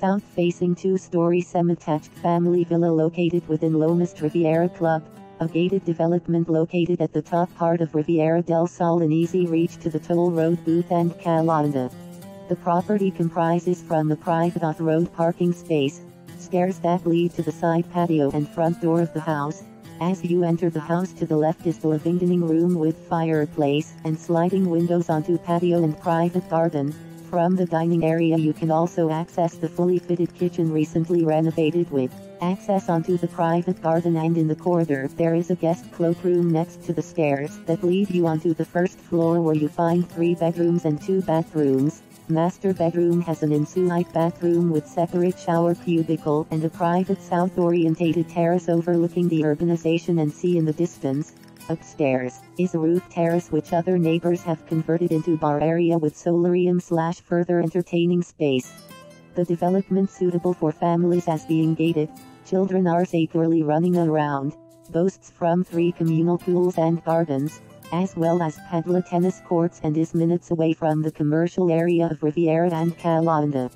south-facing two-story semi-attached family villa located within Lomas de Riviera Club, a gated development located at the top part of Riviera del Sol in easy reach to the toll road booth and Calahonda. The property comprises from a private off-road parking space, stairs that lead to the side patio and front door of the house. As you enter the house to the left is the living dining room with fireplace and sliding windows onto patio and private garden. From the dining area you can also access the fully fitted kitchen recently renovated with access onto the private garden, and in the corridor there is a guest cloakroom next to the stairs that lead you onto the first floor, where you find 3 bedrooms and 2 bathrooms. Master bedroom has an ensuite bathroom with separate shower cubicle and a private south-orientated terrace overlooking the urbanization and sea in the distance. Upstairs is a roof terrace which other neighbors have converted into bar area with solarium/further entertaining space. The development suitable for families as being gated, children are securely running around, boasts from 3 communal pools and gardens, as well as paddle tennis courts, and is minutes away from the commercial area of Riviera and Calahonda.